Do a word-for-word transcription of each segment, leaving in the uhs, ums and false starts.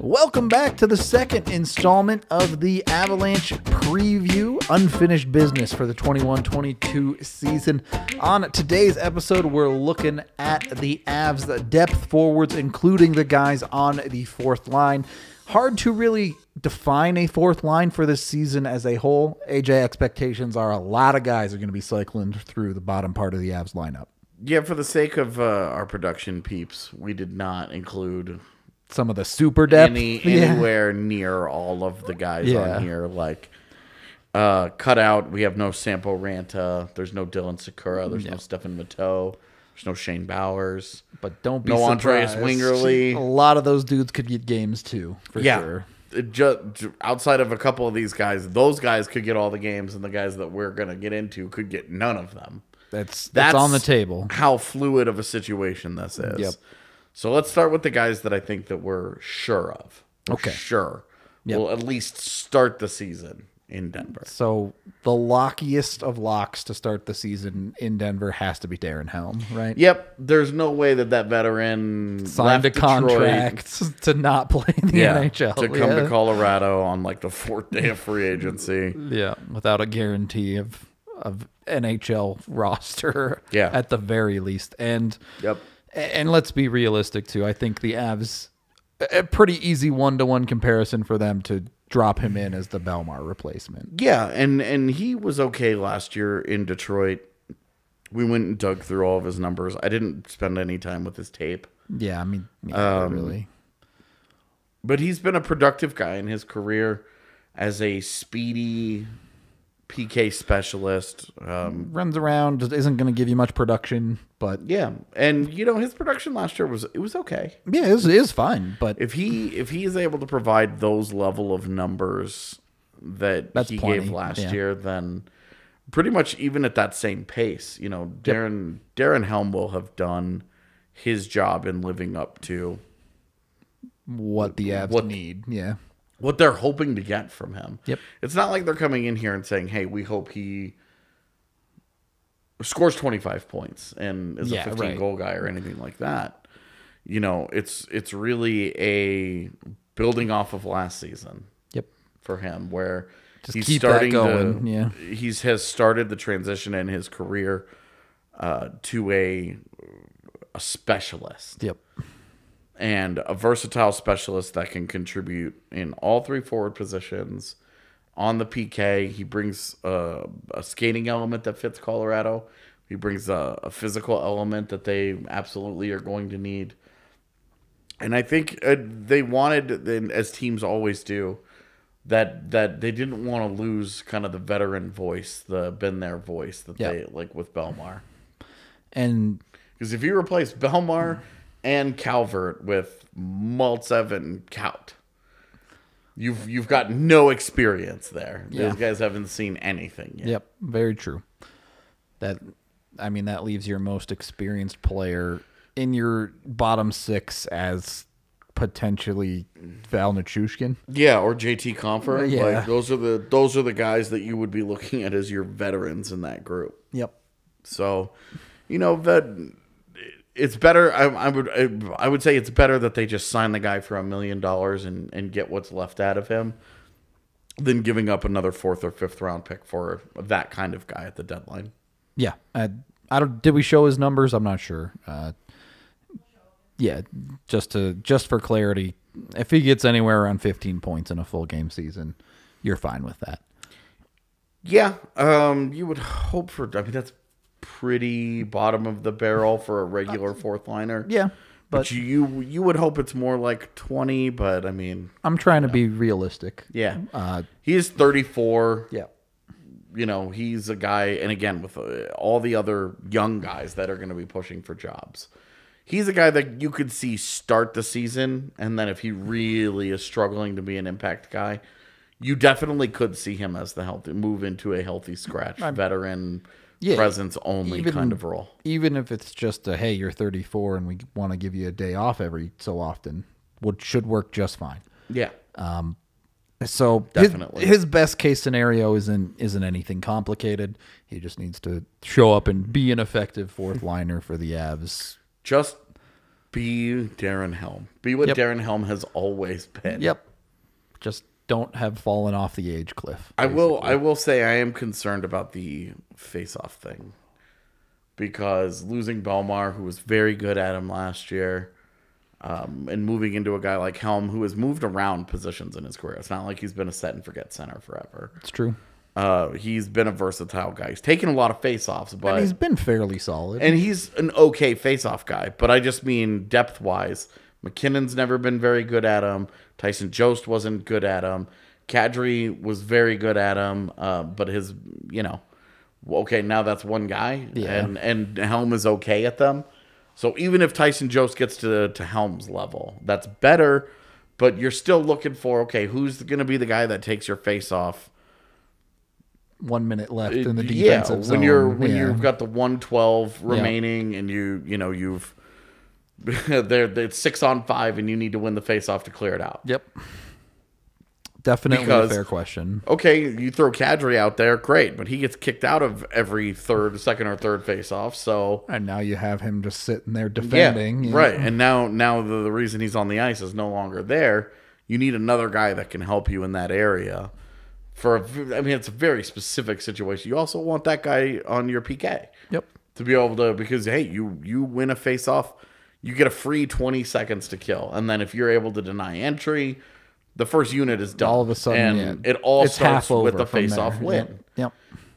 Welcome back to the second installment of the Avalanche Preview, Unfinished Business for the twenty-one twenty-two season. On today's episode, we're looking at the Avs' depth forwards, including the guys on the fourth line. Hard to really define a fourth line for this season as a whole. A J, expectations are a lot of guys are going to be cycling through the bottom part of the Avs lineup. Yeah, for the sake of uh, our production peeps, we did not include some of the super depth. Any, anywhere yeah. near all of the guys yeah. on here. Like, uh, cut out. We have no Sampo Ranta. There's no Dylan Sakura. There's yeah. no Stephen Matteau. There's no Shane Bowers. But don't be no surprised. No Andreas Wingerly. A lot of those dudes could get games, too, for yeah. sure. It just, outside of a couple of these guys, those guys could get all the games, and the guys that we're going to get into could get none of them. That's, that's, that's on the table. How fluid of a situation this is. Yep. So let's start with the guys that I think that we're sure of. We're okay. Sure. Yep. We'll at least start the season in Denver. So the lockiest of locks to start the season in Denver has to be Darren Helm, right? Yep. There's no way that that veteran signed a contract to not play in the yeah, N H L. To come yeah. to Colorado on like the fourth day of free agency. Yeah. Without a guarantee of, of N H L roster yeah. at the very least. And yep. And let's be realistic, too. I think the Avs, a pretty easy one-to-one comparison for them to drop him in as the Belmar replacement. Yeah, and, and he was okay last year in Detroit. We went and dug through all of his numbers. I didn't spend any time with his tape. Yeah, I mean, yeah, um, really. But he's been a productive guy in his career as a speedy P K specialist. Um, Runs around, just isn't going to give you much production, but yeah, and you know his production last year was it was okay. Yeah, it was, it was fine, but if he if he is able to provide those level of numbers that That's he plenty. gave last yeah. year, then pretty much even at that same pace, you know, Darren yep. Darren Helm will have done his job in living up to what the Avs what, need. Yeah. What they're hoping to get from him. Yep. It's not like they're coming in here and saying, hey, we hope he scores twenty-five points and is yeah, a fifteen-goal right. guy or anything like that. You know, it's it's really a building off of last season Yep. for him where Just he's keep starting that going. To, yeah. he's has started the transition in his career uh, to a, a specialist. Yep. And a versatile specialist that can contribute in all three forward positions. On the P K, he brings a, a skating element that fits Colorado. He brings a, a physical element that they absolutely are going to need. And I think uh, they wanted, as teams always do, that that they didn't want to lose kind of the veteran voice, the been there voice that yeah. they like with Belmar. And because if you replace Belmar and Calvert with Maltsev and Kaut, You've you've got no experience there. Yeah. Those guys haven't seen anything yet. Yep, very true. That I mean that leaves your most experienced player in your bottom six as potentially Val Nichushkin. Yeah, or J T Compher. Yeah. Like those are the those are the guys that you would be looking at as your veterans in that group. Yep. So, you know, that It's better. I, I would. I would say it's better that they just sign the guy for a million dollars and and get what's left out of him, than giving up another fourth or fifth round pick for that kind of guy at the deadline. Yeah, I, I don't. Did we show his numbers? I'm not sure. Uh, yeah, just to just for clarity, if he gets anywhere around fifteen points in a full game season, you're fine with that. Yeah, um, you would hope for. I mean, that's pretty bottom of the barrel for a regular fourth liner. Yeah. But, but you you would hope it's more like twenty, but I mean, I'm trying to know. be realistic. Yeah. Uh, he is thirty-four. Yeah. You know, he's a guy, and again, with all the other young guys that are going to be pushing for jobs, he's a guy that you could see start the season, and then if he really is struggling to be an impact guy, you definitely could see him as the healthy, move into a healthy scratch I'm, veteran Yeah, presence only even, kind of role. Even if it's just a, hey, you're thirty-four and we want to give you a day off every so often, would should work just fine. Yeah. Um, so definitely his, his best case scenario isn't isn't anything complicated. He just needs to show up and be an effective fourth liner for the Avs. Just be Darren Helm. Be what yep. Darren Helm has always been. Yep. Just don't have fallen off the age cliff. Basically. I will I will say I am concerned about the face-off thing. Because losing Belmar, who was very good at him last year, um, and moving into a guy like Helm, who has moved around positions in his career. It's not like he's been a set-and-forget center forever. It's true. Uh, he's been a versatile guy. He's taken a lot of face-offs. But and he's been fairly solid. And he's an okay face-off guy. But I just mean depth-wise. McKinnon's never been very good at him. Tyson Jost wasn't good at him. Kadri was very good at him. Uh, but his, you know... Okay, now that's one guy, yeah. and and Helm is okay at them. So even if Tyson Jost gets to to Helm's level, that's better. But you're still looking for, okay, who's going to be the guy that takes your face off? One minute left in the defensive yeah, when zone. You're, when yeah. you've got the one twelve remaining, yeah. and you you know you've they're, they're six on five, and you need to win the face off to clear it out. Yep. Definitely because, a fair question. Okay, you throw Kadri out there, great, but he gets kicked out of every third, second or third face-off. So and now you have him just sitting there defending, yeah, right? Know. And now, now the, the reason he's on the ice is no longer there. You need another guy that can help you in that area. For a, I mean, it's a very specific situation. You also want that guy on your P K, yep, to be able to because hey, you you win a face-off, you get a free twenty seconds to kill, and then if you're able to deny entry. The first unit is done. All of a sudden, and yeah, it all starts with the face-off win. Yep. Yep.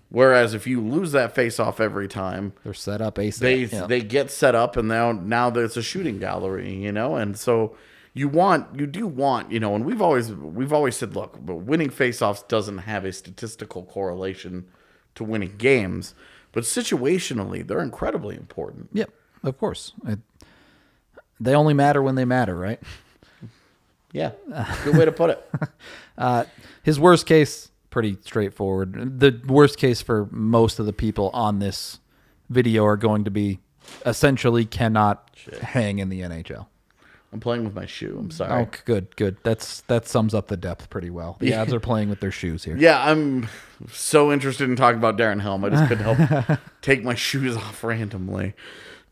Whereas if you lose that face-off every time, they're set up. A C they yep. they get set up, and now now there's a shooting gallery, you know. And so you want you do want you know. And we've always we've always said, look, but winning face-offs doesn't have a statistical correlation to winning games, but situationally they're incredibly important. Yep, of course. It, they only matter when they matter, right? Yeah, good way to put it. uh, his worst case, pretty straightforward. The worst case for most of the people on this video are going to be essentially cannot Shit. hang in the N H L. I'm playing with my shoe. I'm sorry. Oh, good, good. That's that sums up the depth pretty well. The Avs are playing with their shoes here. Yeah, I'm so interested in talking about Darren Helm. I just couldn't help take my shoes off randomly.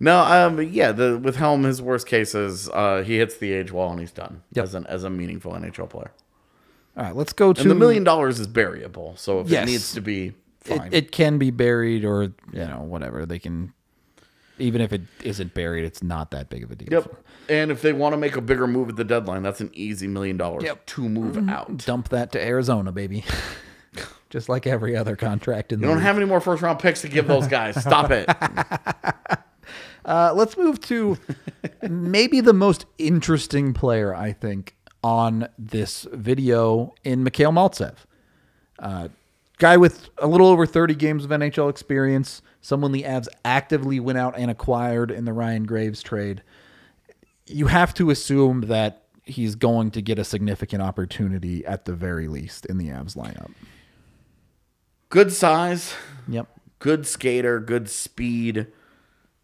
No, um, yeah, the, with Helm, his worst case is uh, he hits the age wall and he's done yep. as, an, as a meaningful N H L player. All right, let's go to... And the million dollars is buriable, so if yes, it needs to be, fine. It, it can be buried or, you know, whatever. They can... Even if it isn't buried, it's not that big of a deal. Yep, and if they want to make a bigger move at the deadline, that's an easy million dollars yep. to move out. Dump that to Arizona, baby. Just like every other contract in the league. You don't have any more first-round picks to give those guys. Stop it. Uh, let's move to maybe the most interesting player, I think, on this video in Mikhail Maltsev. Uh, guy with a little over thirty games of N H L experience, someone the Avs actively went out and acquired in the Ryan Graves trade. You have to assume that he's going to get a significant opportunity at the very least in the Avs lineup. Good size. Yep. Good skater, good speed.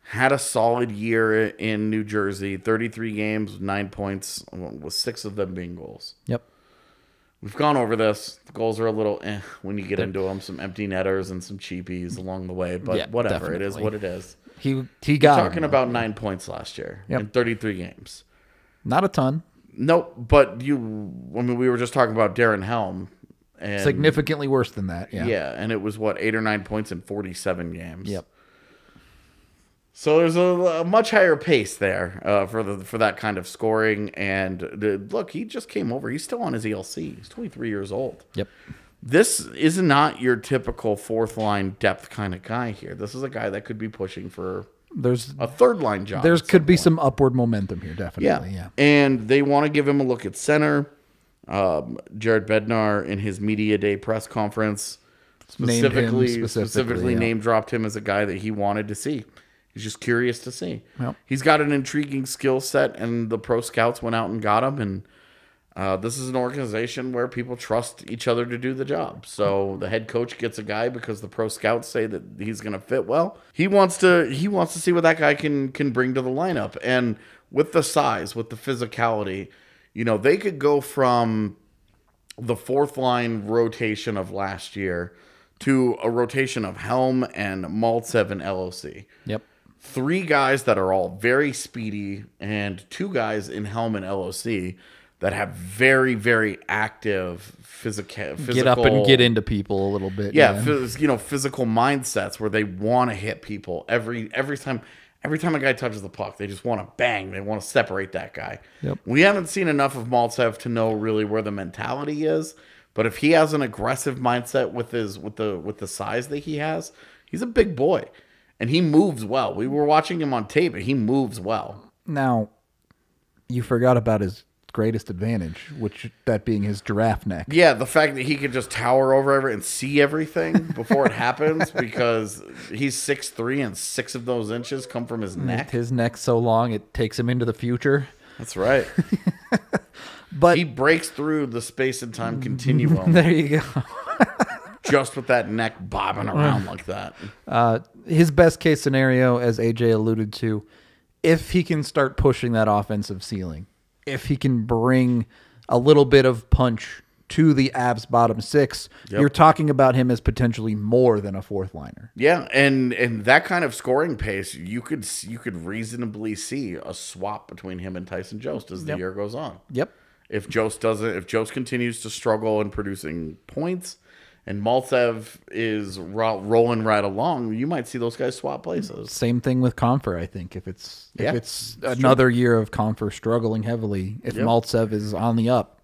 Had a solid year in New Jersey. thirty-three games, nine points, with six of them being goals. Yep. We've gone over this. The goals are a little eh when you get into them. Some empty netters and some cheapies along the way, but yeah, whatever. Definitely. It is what it is. He he got We're talking him. about nine points last year yep. in thirty-three games. Not a ton. Nope. But you, I mean, we were just talking about Darren Helm. And, significantly worse than that. Yeah. Yeah, and it was what eight or nine points in forty-seven games. Yep. So there's a, a much higher pace there uh, for the for that kind of scoring. And the, look, he just came over. He's still on his E L C. He's twenty-three years old. Yep. This is not your typical fourth line depth kind of guy here. This is a guy that could be pushing for there's a third line job. There could be point. some upward momentum here, definitely. Yeah. yeah. And they want to give him a look at center. Um, Jared Bednar in his media day press conference specifically named specifically, specifically yeah. name dropped him as a guy that he wanted to see. He's just curious to see. Yep. He's got an intriguing skill set, and the pro scouts went out and got him. And uh, this is an organization where people trust each other to do the job. So the head coach gets a guy because the pro scouts say that he's going to fit well. He wants to. He wants to see what that guy can can bring to the lineup. And with the size, with the physicality, you know, they could go from the fourth line rotation of last year to a rotation of Helm and Maltsev and L O C. Yep. Three guys that are all very speedy and two guys in Helm and L O C that have very, very active physica physical... Get up and get into people a little bit. Yeah, yeah. You know, physical mindsets where they want to hit people every every time... Every time a guy touches the puck, they just want to bang. They want to separate that guy. Yep. We haven't seen enough of Maltsev to know really where the mentality is. But if he has an aggressive mindset with his with the with the size that he has, he's a big boy, and he moves well. We were watching him on tape, and he moves well. Now, you forgot about his greatest advantage, which that being his giraffe neck. Yeah, the fact that he could just tower over everything and see everything before it happens, because he's six three and six of those inches come from his neck. His neck's so long it takes him into the future. That's right. But he breaks through the space and time continuum. There you go. Just with that neck bobbing around like that. Uh, his best case scenario, as A J alluded to, if he can start pushing that offensive ceiling. If he can bring a little bit of punch to the Avs bottom six, yep. You're talking about him as potentially more than a fourth liner. Yeah, and and that kind of scoring pace, you could you could reasonably see a swap between him and Tyson Jost as the yep. year goes on. Yep. If Jost doesn't, if Jost continues to struggle in producing points, and Maltsev is ro rolling right along, you might see those guys swap places. Same thing with Compher, I think. If it's yeah, if it's another true. year of Compher struggling heavily, if yep. Maltsev is on the up,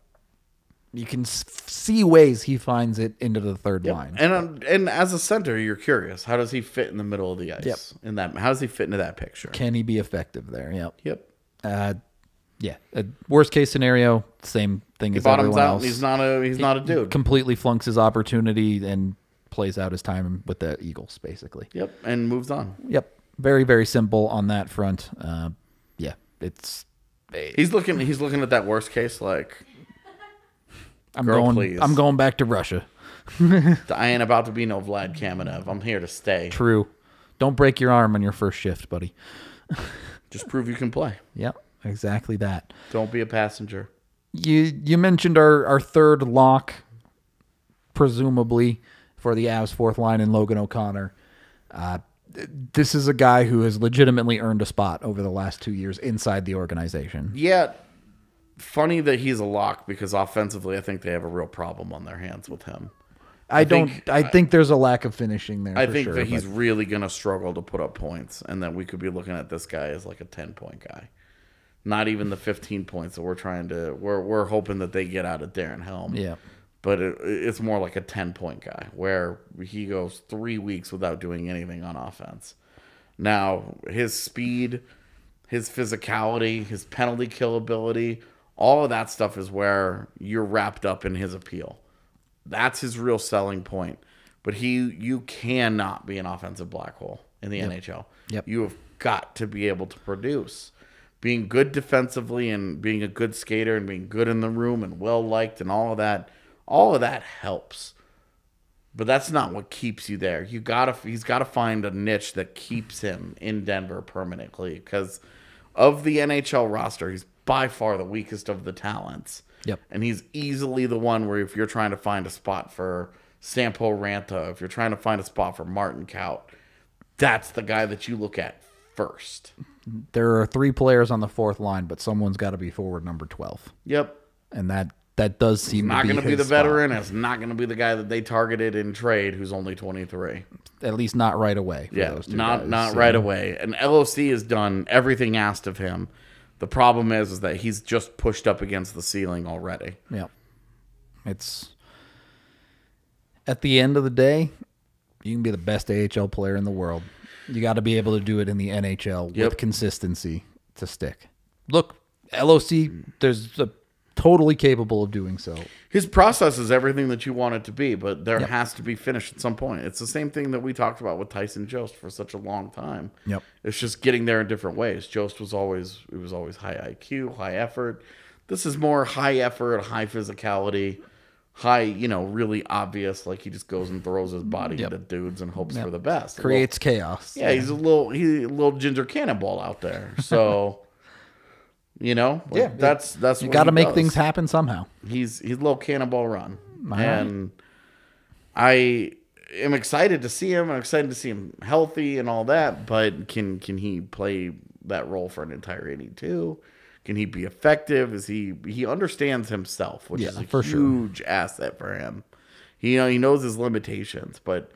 you can see ways he finds it into the third yep. line. And um, and as a center, you're curious, how does he fit in the middle of the ice? Yep. In that, how does he fit into that picture? Can he be effective there? Yep. Yep. Uh, yeah. Uh, worst case scenario, same. Thing he as bottoms out else. And he's not a he's he not a dude. Completely flunks his opportunity and plays out his time with the Eagles, basically. Yep, and moves on. Yep, very very simple on that front. Uh, yeah, it's he's looking he's looking at that worst case like I'm girl, going please. I'm going back to Russia. I ain't about to be no Vlad Kamenev. I'm here to stay. True. Don't break your arm on your first shift, buddy. Just prove you can play. Yep, exactly that. Don't be a passenger. You you mentioned our, our third lock, presumably, for the Avs fourth line in Logan O'Connor. Uh, this is a guy who has legitimately earned a spot over the last two years inside the organization. Yeah, funny that he's a lock because offensively I think they have a real problem on their hands with him. I, I don't. Think, I think I, there's a lack of finishing there. I for think sure, that he's but. really going to struggle to put up points and that we could be looking at this guy as like a ten-point guy. Not even the fifteen points that we're trying to, we're, we're hoping that they get out of Darren Helm. Yeah. But it, it's more like a ten point guy where he goes three weeks without doing anything on offense. Now, his speed, his physicality, his penalty kill ability, all of that stuff is where you're wrapped up in his appeal. That's his real selling point. But he, you cannot be an offensive black hole in the yep. N H L. Yep. You have got to be able to produce. Being good defensively and being a good skater and being good in the room and well-liked and all of that, all of that helps. But that's not what keeps you there. You gotta, he's got to find a niche that keeps him in Denver permanently because of the N H L roster, he's by far the weakest of the talents. Yep. And he's easily the one where if you're trying to find a spot for Sampo Ranta, if you're trying to find a spot for Martin Kaut, that's the guy that you look at first. There are three players on the fourth line, but someone's got to be forward number twelve. Yep. And that that does seem not going to be the veteran. It's not going to be the guy that they targeted in trade who's only twenty-three. At least not right away. For yeah, those two not guys. not so. right away. And L O C has done everything asked of him. The problem is, is that he's just pushed up against the ceiling already. Yeah. It's at the end of the day, you can be the best A H L player in the world. You got to be able to do it in the N H L yep. with consistency to stick. Look, L O C, there's a, totally capable of doing so. His process is everything that you want it to be, but there yep. has to be finished at some point. It's the same thing that we talked about with Tyson Jost for such a long time. Yep, it's just getting there in different ways. Jost was always it was always high I Q, high effort. This is more high effort, high physicality. High, you know, really obvious. Like he just goes and throws his body yep. at dudes and hopes yep. for the best. Creates little, chaos. Yeah, yeah, he's a little, he's a little ginger cannonball out there. So You know, like, yeah, that's that's you got to make does. things happen somehow. He's he's a little Cannonball Run, My and right. I am excited to see him. I'm excited to see him healthy and all that. But can can he play that role for an entire inning too? Can he be effective? Is he he understands himself, which yeah, is a for huge sure. asset for him. He, you know, he knows his limitations, but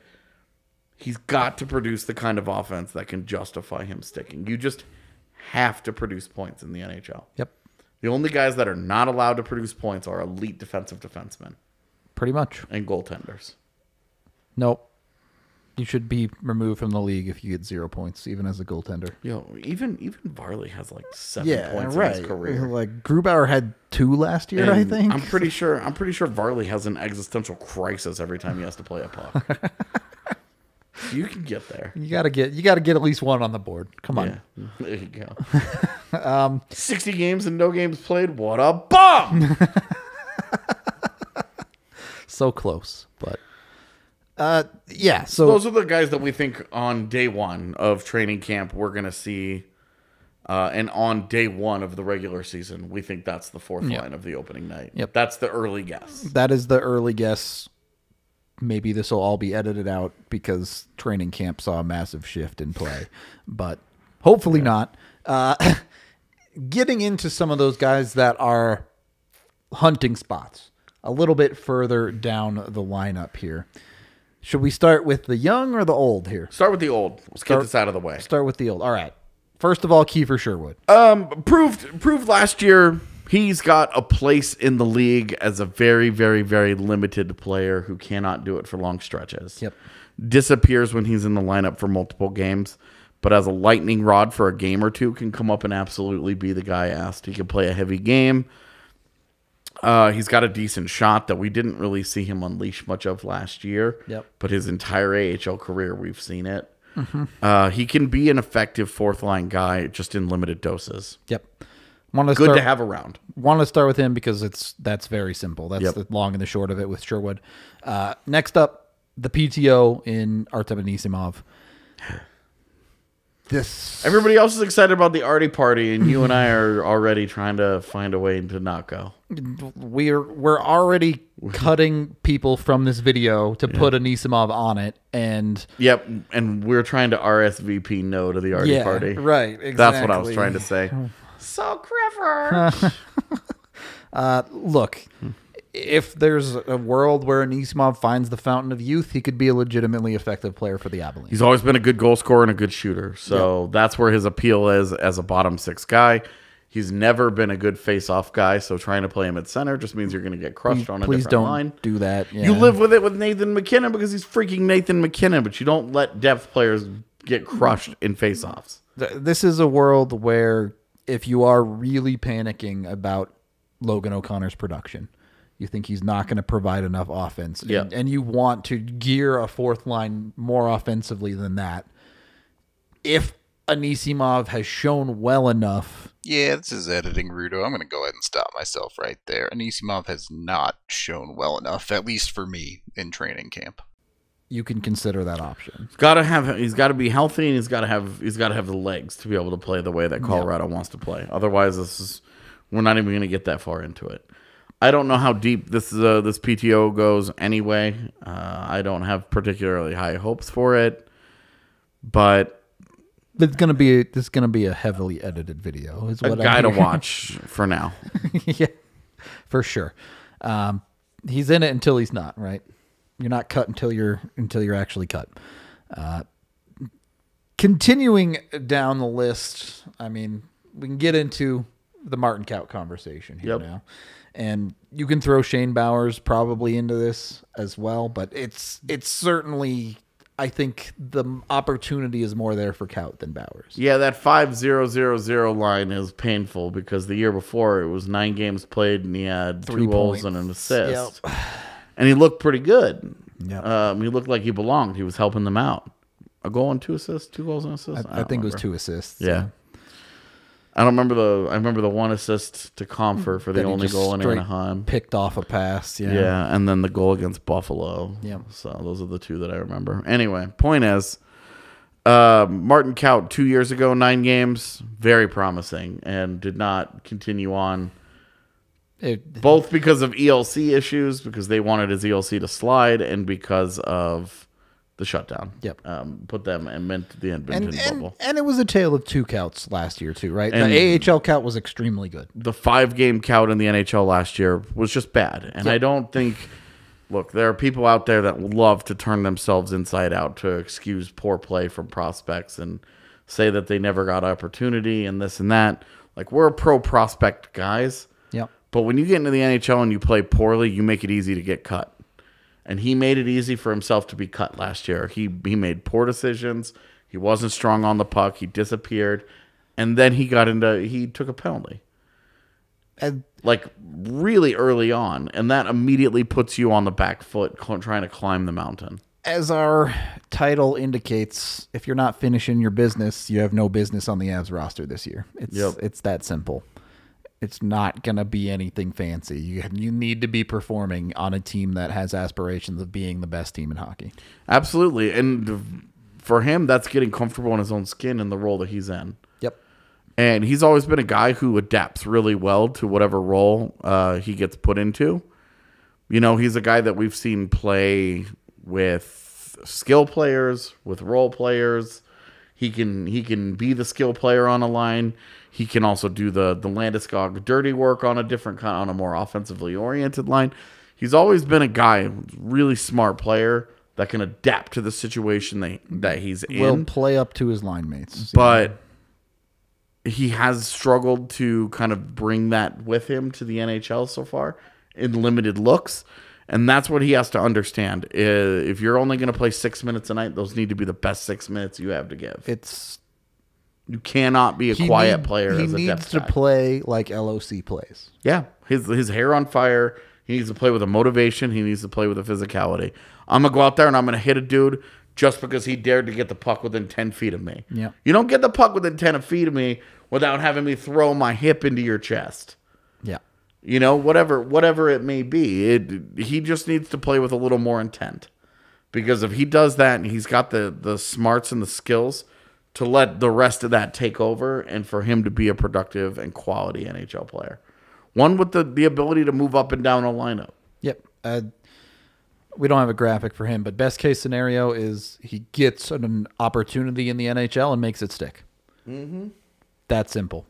he's got to produce the kind of offense that can justify him sticking. You just have to produce points in the N H L. Yep. The only guys that are not allowed to produce points are elite defensive defensemen. Pretty much. And goaltenders. Nope. You should be removed from the league if you get zero points, even as a goaltender. You know, even even Varley has like seven yeah, points right. in his career. Like Grubauer had two last year, and I think. I'm pretty sure. I'm pretty sure Varley has an existential crisis every time he has to play a puck. You can get there. You gotta get. You gotta get at least one on the board. Come on. Yeah. There you go. um, Sixty games and no games played. What a bum! So close, but. Uh, yeah, so those are the guys that we think on day one of training camp we're going to see, uh, and on day one of the regular season, we think that's the fourth yep. line of the opening night. Yep. That's the early guess. That is the early guess. Maybe this will all be edited out because training camp saw a massive shift in play, but hopefully yeah. not. Uh, getting into some of those guys that are hunting spots a little bit further down the lineup here. Should we start with the young or the old here? Start with the old. Let's start, get this out of the way. Start with the old. All right. First of all, Kiefer Sherwood. Um, proved proved last year he's got a place in the league as a very, very, very limited player who cannot do it for long stretches. Yep. Disappears when he's in the lineup for multiple games, but as a lightning rod for a game or two, can come up and absolutely be the guy asked. He can play a heavy game. Uh, he's got a decent shot that we didn't really see him unleash much of last year. Yep. But his entire A H L career, we've seen it. Mm-hmm. uh, he can be an effective fourth-line guy just in limited doses. Yep. Want to Good start, to have around. Want to start with him because it's that's very simple. That's yep. the long and the short of it with Sherwood. Uh, next up, the P T O in Artem Anisimov. This. Everybody else is excited about the Artie party, and you and I are already trying to find a way to not go. We're we're already cutting people from this video to yeah. put Anisimov on it, and yep, and we're trying to R S V P no to the Artie yeah, party. Right, exactly. That's what I was trying to say. So clever. uh, look, if there's a world where Anisimov finds the fountain of youth, he could be a legitimately effective player for the Avalanche. He's always been a good goal scorer and a good shooter. So yep. that's where his appeal is as a bottom six guy. He's never been a good face-off guy, so trying to play him at center just means you're going to get crushed you, on a different don't line. Please don't do that. Yeah. You live with it with Nathan McKinnon because he's freaking Nathan McKinnon, but you don't let depth players get crushed in face-offs. This is a world where if you are really panicking about Logan O'Connor's production, you think he's not going to provide enough offense, yeah. and, and you want to gear a fourth line more offensively than that. If Anisimov has shown well enough... Yeah, this is editing, Rudo. I'm going to go ahead and stop myself right there. Anisimov has not shown well enough, at least for me, in training camp. You can consider that option. He's got to have. He's got to be healthy, and he's got to have. He's got to have the legs to be able to play the way that Colorado yeah. wants to play. Otherwise, this is we're not even going to get that far into it. I don't know how deep this uh, this P T O goes anyway. Uh, I don't have particularly high hopes for it, but it's gonna be this is gonna be a heavily edited video. Is what a guy to watch for now. Yeah, for sure. Um, he's in it until he's not. Right? You're not cut until you're until you're actually cut. Uh, continuing down the list, I mean, we can get into the Martin Kaut conversation here yep. now. And you can throw Shane Bowers probably into this as well, but it's it's certainly, I think, the opportunity is more there for Kaut than Bowers. Yeah, that five zero zero zero line is painful because the year before it was nine games played and he had Three two points. goals and an assist. Yep. And he looked pretty good. Yep. Um, he looked like he belonged. He was helping them out. A goal and two assists? Two goals and assists? I, I, I think remember. It was two assists. Yeah. So. I don't remember the. I remember the one assist to Compher for the then only goal in Anaheim. Picked off a pass, yeah. Yeah, and then the goal against Buffalo. Yeah. So those are the two that I remember. Anyway, point is, Uh, Martin Kaut two years ago, nine games, very promising, and did not continue on. It, both because of E L C issues, because they wanted his E L C to slide, and because of the shutdown. Yep, um, put them and meant the Edmonton and, and, bubble. And it was a tale of two Counts last year too, right? And the A H L Count was extremely good. The five-game Count in the N H L last year was just bad, and yep. I don't think. Look, there are people out there that love to turn themselves inside out to excuse poor play from prospects and say that they never got opportunity and this and that. Like, we're pro-prospect guys. Yep. But when you get into the N H L and you play poorly, you make it easy to get cut. And he made it easy for himself to be cut last year. He, he made poor decisions. He wasn't strong on the puck. He disappeared. And then he got into – he took a penalty. And like really early on, and that immediately puts you on the back foot trying to climb the mountain. As our title indicates, if you're not finishing your business, you have no business on the Avs roster this year. It's yep. it's that simple. It's not going to be anything fancy. You you need to be performing on a team that has aspirations of being the best team in hockey. Absolutely. And for him, that's getting comfortable in his own skin in the role that he's in. And he's always been a guy who adapts really well to whatever role uh, he gets put into. You know, he's a guy that we've seen play with skill players, with role players. He can he can be the skill player on a line. He can also do the the Landeskog dirty work on a different kind, on a more offensively oriented line. He's always been a guy, really smart player that can adapt to the situation that that he's in. Will play up to his line mates, but. Yeah. He has struggled to kind of bring that with him to the N H L so far in limited looks. And that's what he has to understand. If you're only going to play six minutes a night, those need to be the best six minutes you have to give. It's you cannot be a quiet need, player. He as a needs depth to guy. Play like L O C plays. Yeah. His, his hair on fire. He needs to play with a motivation. He needs to play with a physicality. I'm going to go out there and I'm going to hit a dude just because he dared to get the puck within ten feet of me. Yeah. You don't get the puck within ten feet of me without having me throw my hip into your chest. Yeah. You know, whatever whatever it may be, it, he just needs to play with a little more intent. Because if he does that and he's got the, the smarts and the skills to let the rest of that take over and for him to be a productive and quality N H L player. One with the, the ability to move up and down a lineup. Yep. Uh, we don't have a graphic for him, but best case scenario is he gets an opportunity in the N H L and makes it stick. Mm-hmm. That simple.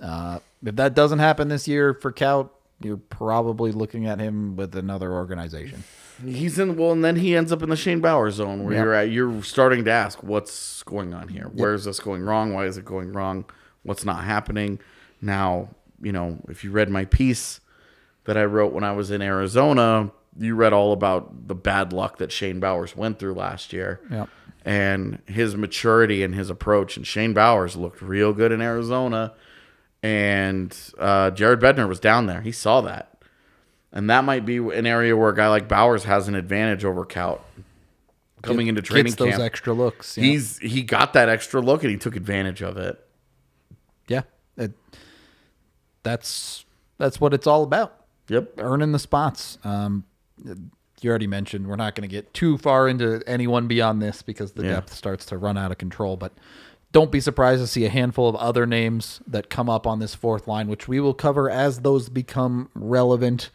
Uh, if that doesn't happen this year for Kaut, you're probably looking at him with another organization. He's in well, and then he ends up in the Shane Bowers zone where yep. you're at. You're starting to ask, what's going on here? Yep. Where is this going wrong? Why is it going wrong? What's not happening? Now, you know, if you read my piece that I wrote when I was in Arizona, you read all about the bad luck that Shane Bowers went through last year. Yep. And his maturity and his approach. And Shane Bowers looked real good in Arizona. And uh, Jared Bednar was down there. He saw that. And that might be an area where a guy like Bowers has an advantage over Kaut. Coming Get, into training gets camp. Those extra looks. Yeah. He's, he got that extra look and he took advantage of it. Yeah. It, that's, that's what it's all about. Yep. Earning the spots. Um, you already mentioned we're not going to get too far into anyone beyond this because the yeah. depth starts to run out of control, but don't be surprised to see a handful of other names that come up on this fourth line, which we will cover as those become relevant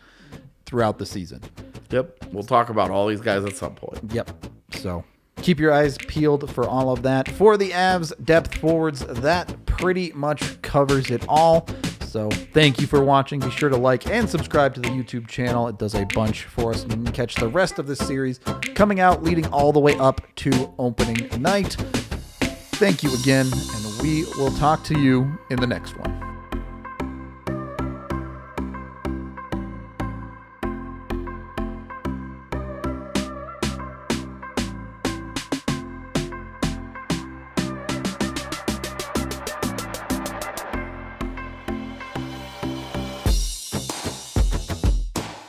throughout the season. Yep. We'll talk about all these guys at some point. Yep. So keep your eyes peeled for all of that. For the Avs depth forwards, that pretty much covers it all. So thank you for watching. Be sure to like and subscribe to the YouTube channel. It does a bunch for us. And you can catch the rest of this series coming out leading all the way up to opening night. Thank you again, and we will talk to you in the next one.